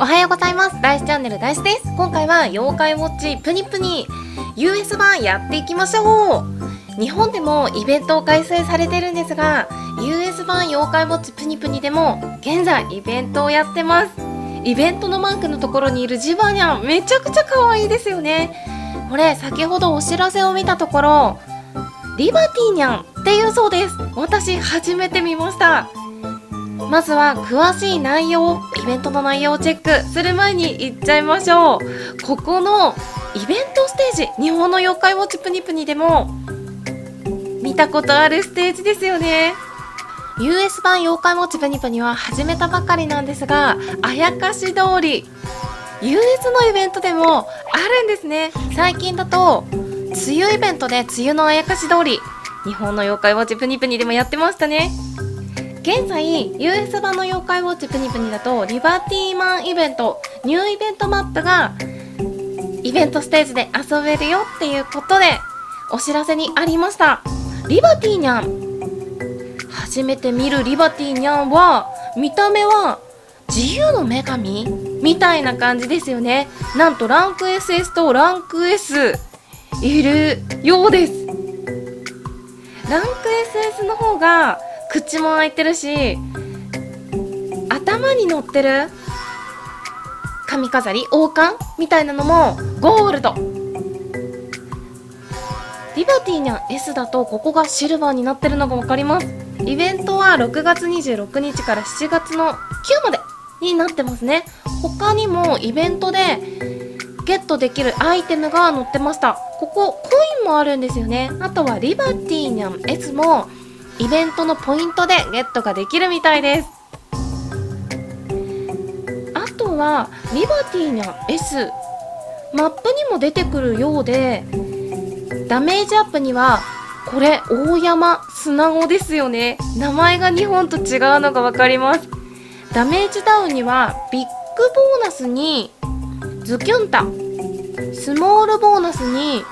おはようございます。ダイスチャンネルダイスです。今回は妖怪ウォッチプニプニ US 版やっていきましょう。日本でもイベントを開催されてるんですが、 US 版妖怪ウォッチプニプニでも現在イベントをやってます。イベントのマークのところにいるジバニャン、めちゃくちゃ可愛いですよね。これ先ほどお知らせを見たところ、リバティニャンっていうそうです。私初めて見ました。まずは詳しい内容、イベントの内容をチェックする前に行っちゃいましょう。ここのイベントステージ、日本の妖怪ウォッチプニプニでも見たことあるステージですよね。 US 版妖怪ウォッチプニプニは始めたばかりなんですが、あやかし通り US のイベントでもあるんですね。最近だと梅雨イベントで梅雨のあやかし通り、日本の妖怪ウォッチプニプニでもやってましたね。現在 US 版の妖怪ウォッチプニプニだとリバティマンイベント、ニューイベントマップがイベントステージで遊べるよっていうことでお知らせにありました。リバティニャン、初めて見るリバティニャンは見た目は自由の女神みたいな感じですよね。なんとランク SS とランク S いるようです。ランク SS の方が口も開いてるし、頭に乗ってる髪飾り、王冠みたいなのもゴールド。リバティニャン S だとここがシルバーになってるのが分かります。イベントは6月26日から7月の9までになってますね。他にもイベントでゲットできるアイテムが載ってました。ここコインもあるんですよね。あとはリバティニャン S もイベントのポイントでゲットができるみたいです。あとはリバティニャン S、 マップにも出てくるようで、ダメージアップにはこれ大山砂子ですよね。名前が日本と違うのが分かります。ダメージダウンにはビッグボーナスにズキュンタ、スモールボーナスに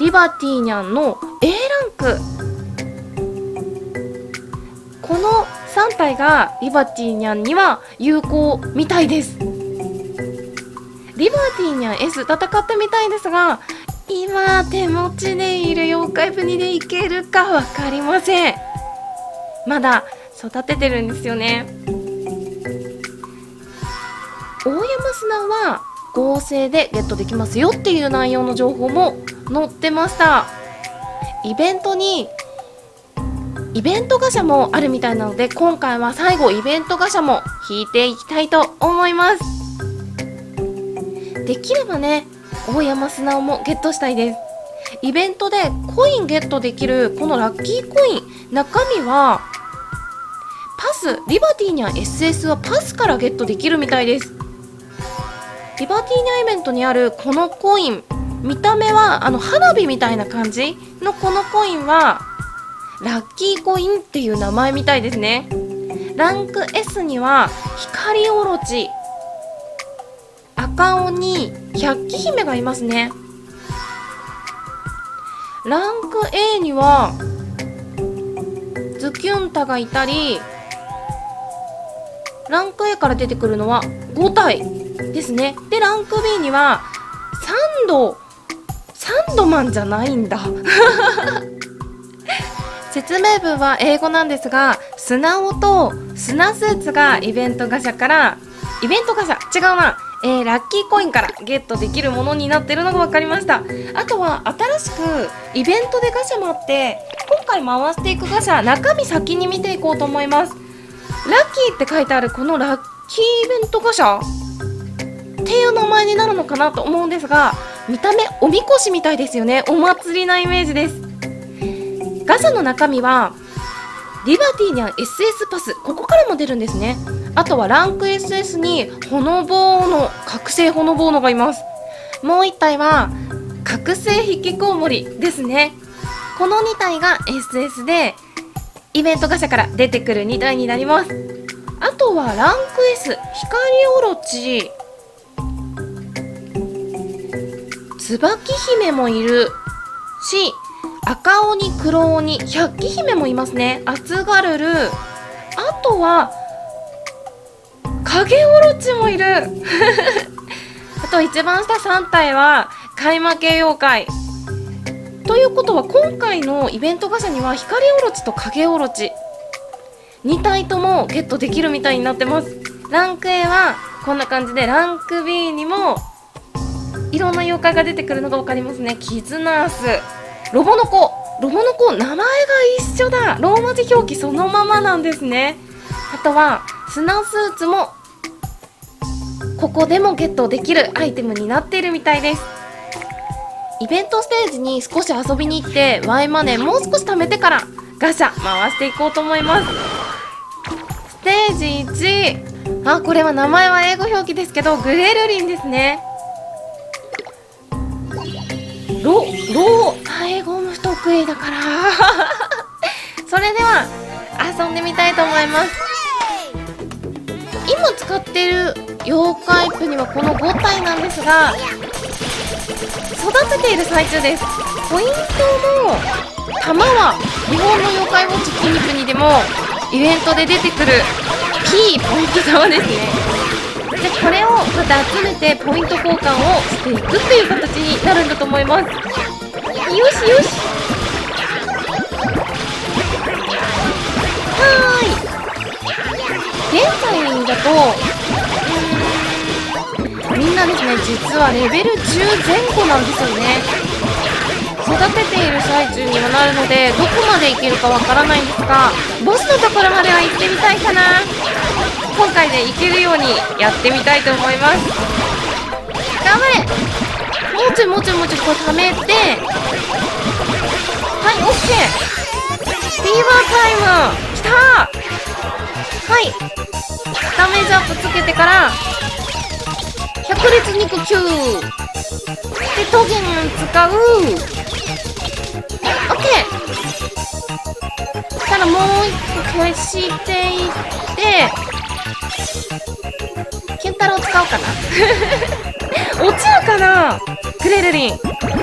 リバティニャンの A ランク、この3体がリバティニャンには有効みたいです。リバティニャン S 戦ってみたいですが、今手持ちでいる妖怪プニでいけるかわかりません。まだ育ててるんですよね。大山砂は合成でゲットできますよっていう内容の情報も載ってました。イベントにイベントガシャもあるみたいなので、今回は最後イベントガシャも引いていきたいと思います。できればね、大山砂もゲットしたいです。イベントでコインゲットできるこのラッキーコイン、中身はパス、リバティニャン SS はパスからゲットできるみたいです。リバティニャンイベントにあるこのコイン、見た目は花火みたいな感じのこのコインはラッキーコインっていう名前みたいですね。ランク S には光オロチ、赤鬼、百鬼姫がいますね。ランク A にはズキュンタがいたり、ランク A から出てくるのは5体ですね。でランク B にはサンドマンじゃないんだ説明文は英語なんですが、砂男と砂スーツがラッキーコインからゲットできるものになってるのが分かりました。あとは新しくイベントでガシャもあって、今回回していくガシャ、中身先に見ていこうと思います。ラッキーって書いてあるこのラッキーイベントガシャっていう名前になるのかなと思うんですが、見た目おみこしみたいですよね。お祭りなイメージです。ガシャの中身はリバティニャン SS パス、ここからも出るんですね。あとはランク SS に覚醒ほのぼうのがいます。もう1体は覚醒引きこうもりですね。この2体が SS でイベントガシャから出てくる2体になります。あとはランク S、光オロチ、椿姫もいるし、赤鬼、黒鬼、百鬼姫もいますね。アツガルル、あとは影オロチもいるあと一番下3体は買い負け妖怪ということは、今回のイベントガチャには光オロチと影オロチ2体ともゲットできるみたいになってます。ランク A はこんな感じで、ランク B にもいろんな妖怪が出てくるのが分かりますね。キズナース、ロボノコ、ロボノコ名前が一緒だ、ローマ字表記そのままなんですね。あとは砂スーツもここでもゲットできるアイテムになっているみたいです。イベントステージに少し遊びに行って Y マネーもう少し貯めてからガシャ回していこうと思います。ステージ1、あ、これは名前は英語表記ですけど、グレルリンですね。英語も不得意だからそれでは遊んでみたいと思います。今使ってる妖怪譜にはこの5体なんですが、育てている最中です。ポイントの玉は日本の妖怪ウォッチ筋肉にでもイベントで出てくる P ポイント玉ですね。でこれをまた集めてポイント交換をしていくっていう形になるんだと思います。よしよし、はーい、現在だとみんなですね、実はレベル10前後なんですよね。育てている最中にはなるので、どこまでいけるかわからないんですが、ボスのところまでは行ってみたいかな。今回でいけるようにやってみたいと思います。頑張れ、もうちょいもうちょいもうちょい、こうためて、はい、オッケー、フィーバータイムきたー。はい、ダメージアップつけてから百裂肉球でトゲン使う、オッケー。したらもう一個消していってキュン太郎使おうかな落ちるかなグレルリン。なんでも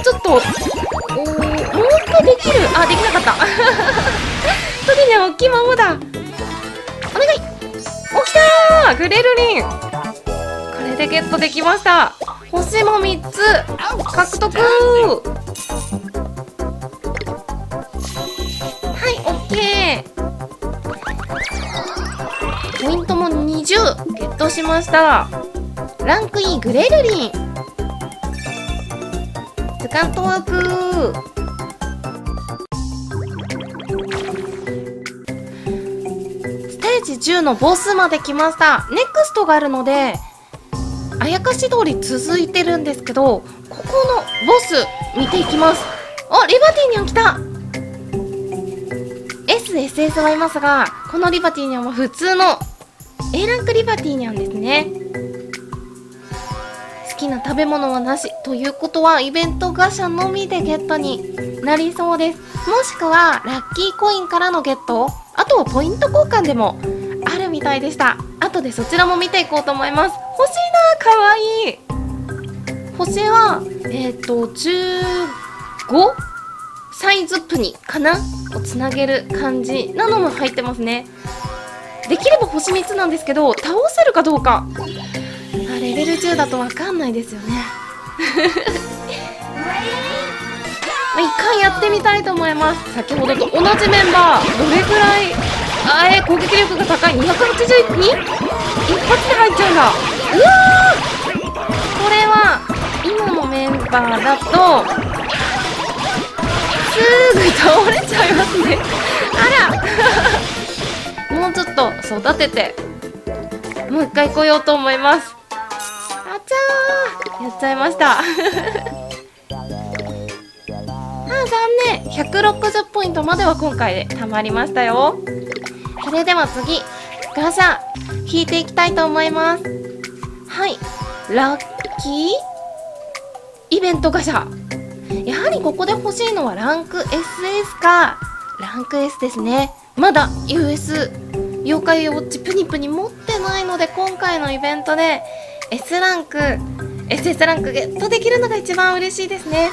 うちょっと、もう一回できる、あ、できなかった時には大きいままだ。お願い、起きたー、グレルリン。これでゲットできました。星も3つ獲得。はい、OK、ポイントも20ゲットしました。ランク E グレルリン、図鑑トーク。ステージ10のボスまで来ました。ネクストがあるので、あやかし通り続いてるんですけど、ここのボス見ていきます。あ、リバティニャン来た。 SSS はいますが、このリバティニャンは普通の A ランクリバティニャンですね。好きな食べ物はなしということは、イベントガシャのみでゲットになりそうです。もしくはラッキーコインからのゲット、あとはポイント交換でもあるみたいでした。後でそちらも見ていこうと思います。星だ、かわいい。星は15サイズプニかなをつなげる感じなのも入ってますね。できれば星3つなんですけど、倒せるかどうかレベル10だとわかんないですよね一回やってみたいと思います。先ほどと同じメンバー、どれくらい攻撃力が高い 282? 一発で入っちゃうんだ。うわー、これは今のメンバーだとすぐ倒れちゃいますねあらもうちょっと育てて、もう一回来ようと思います。じゃあやっちゃいましたあー、残念。160ポイントまでは今回でたまりましたよ。それでは次ガシャ引いていきたいと思います。はい、ラッキーイベントガシャ、やはりここで欲しいのはランク SS かランク S ですね。まだ US 妖怪ウォッチプニプニ持ってないので、今回のイベントでS ランク、SS ランクゲットできるのが一番嬉しいですね。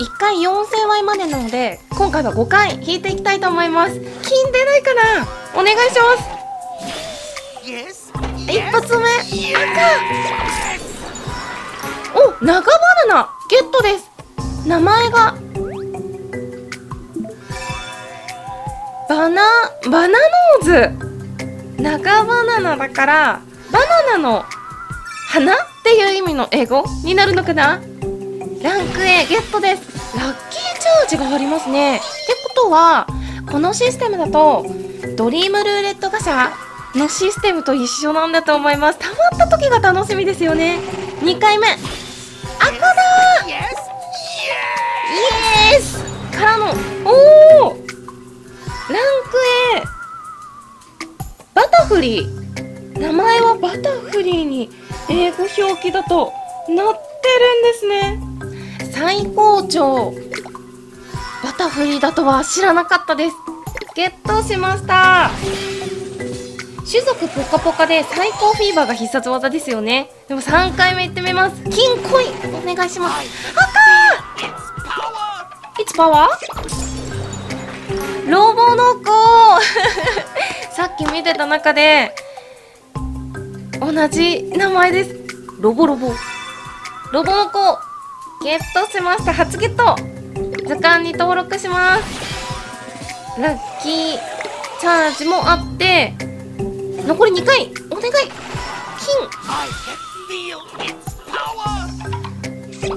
1回4000ワイまでなので、今回は5回引いていきたいと思います。金出ないかな、お願いします。一発目、赤。お、長バナナゲットです。名前がバナノーズ。長バナナだからバナナの花っていう意味の英語になるのかな。ランク A ゲットです。ラッキーチャージがありますね。ってことはこのシステムだとドリームルーレットガシャのシステムと一緒なんだと思います。たまった時が楽しみですよね。2回目赤だー。イエスからのおーランク A バタフリー。名前はバタフリーに英語表記だとなってるんですね。最高潮バタフリーだとは知らなかったです。ゲットしました。種族ポカポカで最高フィーバーが必殺技ですよね。でも3回目いってみます。金コインお願いします。赤1パワーロボの子さっき見てた中で同じ名前です。ロボの子ゲットしました。初ゲット。図鑑に登録します。ラッキーチャージもあって残り2回お願い。金こ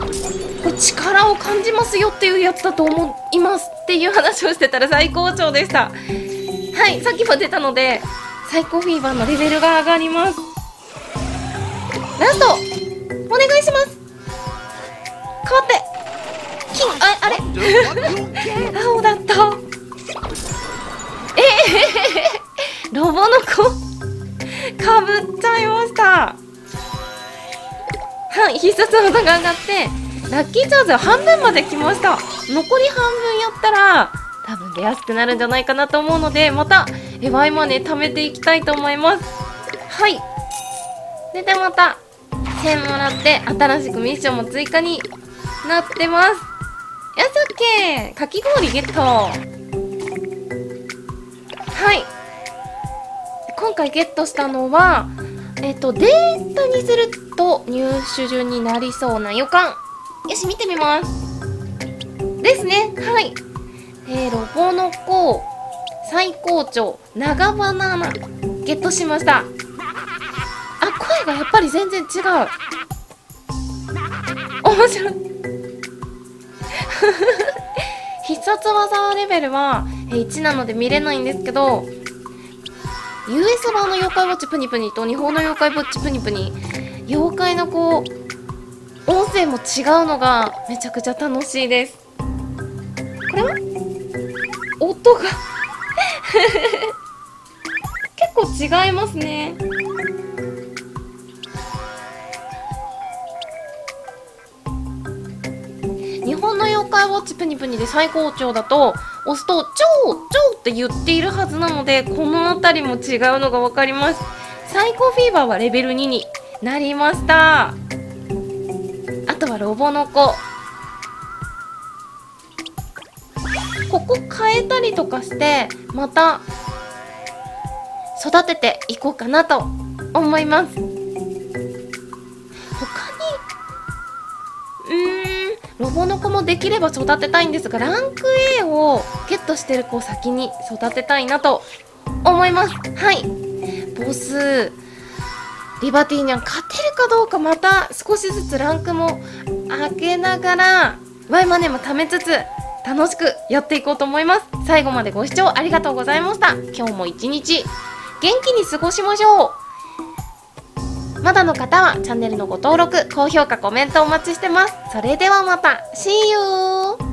れ力を感じますよっていうやつだと思いますっていう話をしてたら最高潮でした。はい、さっきも出たので最高フィーバーのレベルが上がります。ラストお願いします。変わって金あれ青だった。ロボの子かぶっちゃいました。はい、必殺技が上がってラッキーチャージは半分まで来ました。残り半分やったら多分出やすくなるんじゃないかなと思うのでまたワイマネー貯めていきたいと思います。はい、でまた1000もらって新しくミッションも追加になってます。やさっけーかき氷ゲット。はい、今回ゲットしたのはデータにすると入手順になりそうな予感。よし、見てみますですね。はい、ロボの子最高潮長バナナゲットしました。声がやっぱり全然違う。面白い必殺技レベルは1なので見れないんですけど US 版の妖怪ウォッチプニプニと日本の妖怪ウォッチプニプニ妖怪のこう音声も違うのがめちゃくちゃ楽しいです。これは音が結構違いますね。日本の妖怪ウォッチプニプニで最高潮だと押すと「超」って言っているはずなのでこの辺りも違うのが分かります。最高フィーバーはレベル2になりました。あとはロボの子ここ変えたりとかしてまた育てていこうかなと思います。他にロボの子もできれば育てたいんですがランク A をゲットしてる子を先に育てたいなと思います。はい、ボスリバティニャン勝てるかどうかまた少しずつランクも上げながら Y マネも貯めつつ楽しくやっていこうと思います。最後までご視聴ありがとうございました。今日も一日元気に過ごしましょう。まだの方はチャンネルのご登録、高評価、コメントお待ちしてます。それではまた See you!